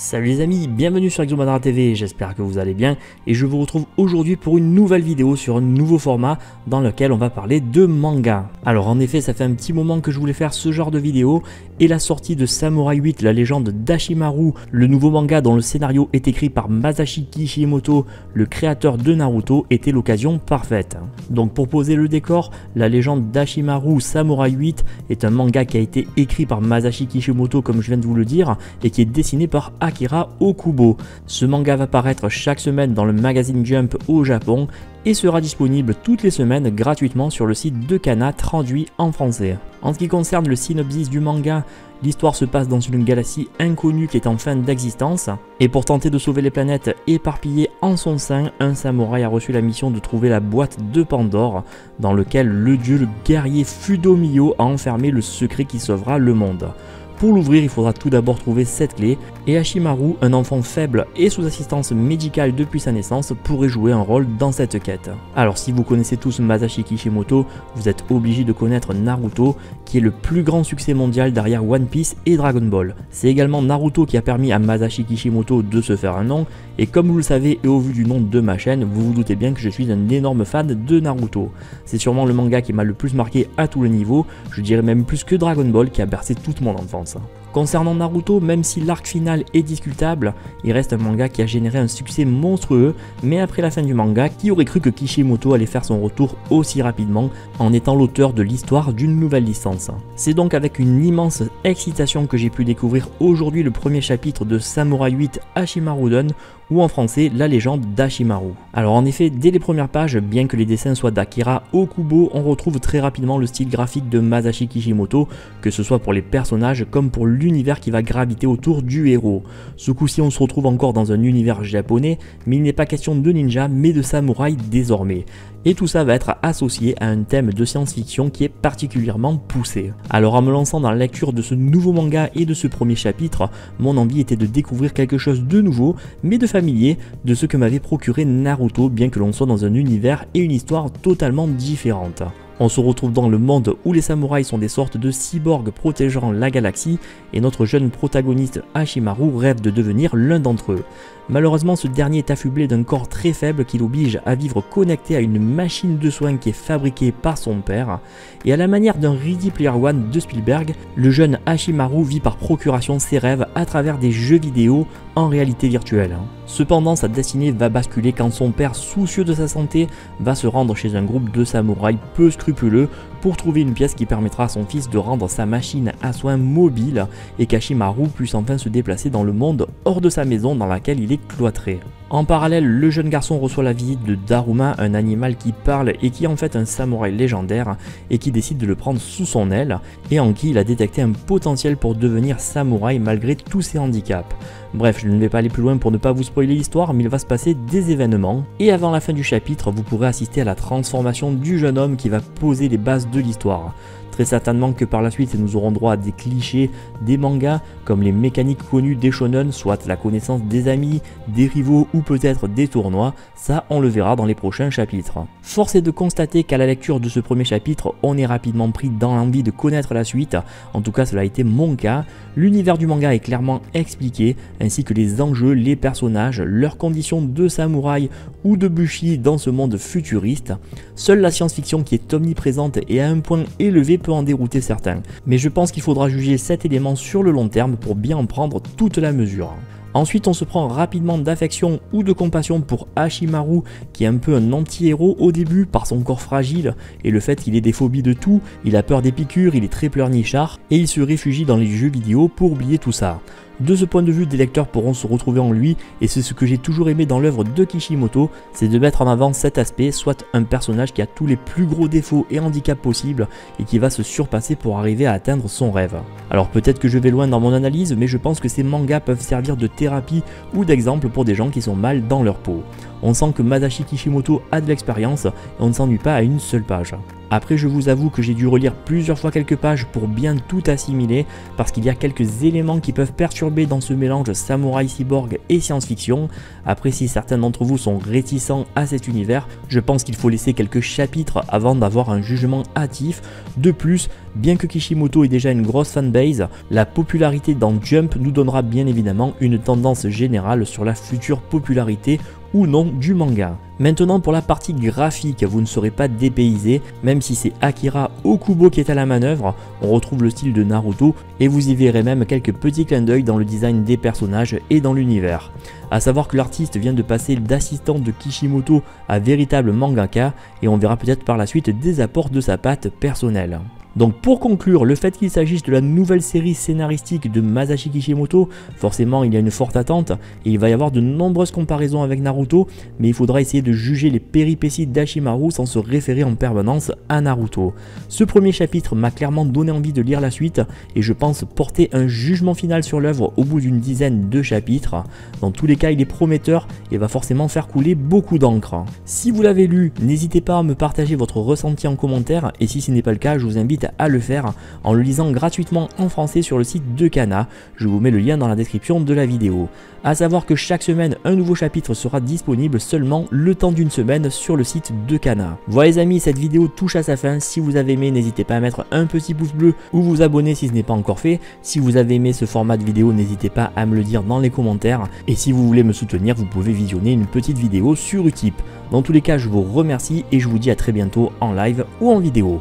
Salut les amis, bienvenue sur ExoMadara TV, j'espère que vous allez bien et je vous retrouve aujourd'hui pour une nouvelle vidéo sur un nouveau format dans lequel on va parler de manga. Alors en effet, ça fait un petit moment que je voulais faire ce genre de vidéo et la sortie de Samurai 8, la légende d'Hachimaru, le nouveau manga dont le scénario est écrit par Masashi Kishimoto, le créateur de Naruto, était l'occasion parfaite. Donc pour poser le décor, la légende d'Hachimaru Samurai 8 est un manga qui a été écrit par Masashi Kishimoto comme je viens de vous le dire et qui est dessiné par Akira Okubo. Ce manga va paraître chaque semaine dans le magazine Jump au Japon et sera disponible toutes les semaines gratuitement sur le site de Kana traduit en français. En ce qui concerne le synopsis du manga, l'histoire se passe dans une galaxie inconnue qui est en fin d'existence et pour tenter de sauver les planètes éparpillées en son sein, un samouraï a reçu la mission de trouver la boîte de Pandore dans lequel le dieu le guerrier Fudo Mio a enfermé le secret qui sauvera le monde. Pour l'ouvrir, il faudra tout d'abord trouver cette clé et Hachimaru, un enfant faible et sous assistance médicale depuis sa naissance, pourrait jouer un rôle dans cette quête. Alors si vous connaissez tous Masashi Kishimoto, vous êtes obligé de connaître Naruto qui est le plus grand succès mondial derrière One Piece et Dragon Ball. C'est également Naruto qui a permis à Masashi Kishimoto de se faire un nom et comme vous le savez et au vu du nom de ma chaîne, vous vous doutez bien que je suis un énorme fan de Naruto. C'est sûrement le manga qui m'a le plus marqué à tous les niveaux, je dirais même plus que Dragon Ball qui a bercé toute mon enfance. Concernant Naruto, même si l'arc final est discutable, il reste un manga qui a généré un succès monstrueux, mais après la fin du manga, qui aurait cru que Kishimoto allait faire son retour aussi rapidement en étant l'auteur de l'histoire d'une nouvelle licence. C'est donc avec une immense excitation que j'ai pu découvrir aujourd'hui le premier chapitre de Samurai 8 Hachimaru-den, ou en français la légende d'Hachimaru. Alors en effet, dès les premières pages, bien que les dessins soient d'Akira Okubo, on retrouve très rapidement le style graphique de Masashi Kishimoto, que ce soit pour les personnages comme pour l'univers qui va graviter autour du héros. Ce coup-ci, on se retrouve encore dans un univers japonais, mais il n'est pas question de ninja, mais de samouraï désormais. Et tout ça va être associé à un thème de science-fiction qui est particulièrement poussé. Alors en me lançant dans la lecture de ce nouveau manga et de ce premier chapitre, mon envie était de découvrir quelque chose de nouveau, mais de familier de ce que m'avait procuré Naruto, bien que l'on soit dans un univers et une histoire totalement différentes. On se retrouve dans le monde où les samouraïs sont des sortes de cyborgs protégeant la galaxie et notre jeune protagoniste Hachimaru rêve de devenir l'un d'entre eux. Malheureusement, ce dernier est affublé d'un corps très faible qui l'oblige à vivre connecté à une machine de soins qui est fabriquée par son père. Et à la manière d'un Ready Player One de Spielberg, le jeune Hachimaru vit par procuration ses rêves à travers des jeux vidéo en réalité virtuelle. Cependant, sa destinée va basculer quand son père, soucieux de sa santé, va se rendre chez un groupe de samouraïs peu scrupuleux pour trouver une pièce qui permettra à son fils de rendre sa machine à soins mobile et qu'Hachimaru puisse enfin se déplacer dans le monde hors de sa maison dans laquelle il est cloîtré. En parallèle, le jeune garçon reçoit la visite de Daruma, un animal qui parle et qui est en fait un samouraï légendaire et qui décide de le prendre sous son aile et en qui il a détecté un potentiel pour devenir samouraï malgré tous ses handicaps. Bref, je ne vais pas aller plus loin pour ne pas vous spoiler l'histoire, mais il va se passer des événements et avant la fin du chapitre, vous pourrez assister à la transformation du jeune homme qui va poser les bases de l'histoire. Très certainement que par la suite nous aurons droit à des clichés des mangas comme les mécaniques connues des shonen, soit la connaissance des amis, des rivaux ou peut-être des tournois, ça on le verra dans les prochains chapitres. Force est de constater qu'à la lecture de ce premier chapitre, on est rapidement pris dans l'envie de connaître la suite, en tout cas cela a été mon cas. L'univers du manga est clairement expliqué, ainsi que les enjeux, les personnages, leurs conditions de samouraï ou de bushi dans ce monde futuriste. Seule la science-fiction qui est omniprésente et à un point élevé peut en dérouter certains, mais je pense qu'il faudra juger cet élément sur le long terme pour bien en prendre toute la mesure. Ensuite, on se prend rapidement d'affection ou de compassion pour Hachimaru qui est un peu un anti-héros au début par son corps fragile et le fait qu'il ait des phobies de tout, il a peur des piqûres, il est très pleurnichard et il se réfugie dans les jeux vidéo pour oublier tout ça. De ce point de vue, des lecteurs pourront se retrouver en lui et c'est ce que j'ai toujours aimé dans l'œuvre de Kishimoto, c'est de mettre en avant cet aspect, soit un personnage qui a tous les plus gros défauts et handicaps possibles et qui va se surpasser pour arriver à atteindre son rêve. Alors peut-être que je vais loin dans mon analyse, mais je pense que ces mangas peuvent servir de thérapie ou d'exemple pour des gens qui sont mal dans leur peau. On sent que Masashi Kishimoto a de l'expérience et on ne s'ennuie pas à une seule page. Après, je vous avoue que j'ai dû relire plusieurs fois quelques pages pour bien tout assimiler, parce qu'il y a quelques éléments qui peuvent perturber dans ce mélange samouraï cyborg et science-fiction. Après, si certains d'entre vous sont réticents à cet univers, je pense qu'il faut laisser quelques chapitres avant d'avoir un jugement hâtif. De plus, bien que Kishimoto ait déjà une grosse fanbase, la popularité dans Jump nous donnera bien évidemment une tendance générale sur la future popularité ou non du manga. Maintenant pour la partie graphique, vous ne serez pas dépaysé, même si c'est Akira Okubo qui est à la manœuvre, on retrouve le style de Naruto et vous y verrez même quelques petits clins d'œil dans le design des personnages et dans l'univers. A savoir que l'artiste vient de passer d'assistant de Kishimoto à véritable mangaka et on verra peut-être par la suite des apports de sa patte personnelle. Donc pour conclure, le fait qu'il s'agisse de la nouvelle série scénaristique de Masashi Kishimoto, forcément il y a une forte attente et il va y avoir de nombreuses comparaisons avec Naruto, mais il faudra essayer de juger les péripéties d'Hachimaru sans se référer en permanence à Naruto. Ce premier chapitre m'a clairement donné envie de lire la suite et je pense porter un jugement final sur l'œuvre au bout d'une dizaine de chapitres. Dans tous les cas, il est prometteur et va forcément faire couler beaucoup d'encre. Si vous l'avez lu, n'hésitez pas à me partager votre ressenti en commentaire et si ce n'est pas le cas, je vous invite à le faire en le lisant gratuitement en français sur le site de Kana, je vous mets le lien dans la description de la vidéo. A savoir que chaque semaine un nouveau chapitre sera disponible seulement le temps d'une semaine sur le site de Kana. Voilà les amis, cette vidéo touche à sa fin, si vous avez aimé n'hésitez pas à mettre un petit pouce bleu ou vous abonner si ce n'est pas encore fait, si vous avez aimé ce format de vidéo n'hésitez pas à me le dire dans les commentaires et si vous voulez me soutenir vous pouvez visionner une petite vidéo sur Utip. Dans tous les cas je vous remercie et je vous dis à très bientôt en live ou en vidéo.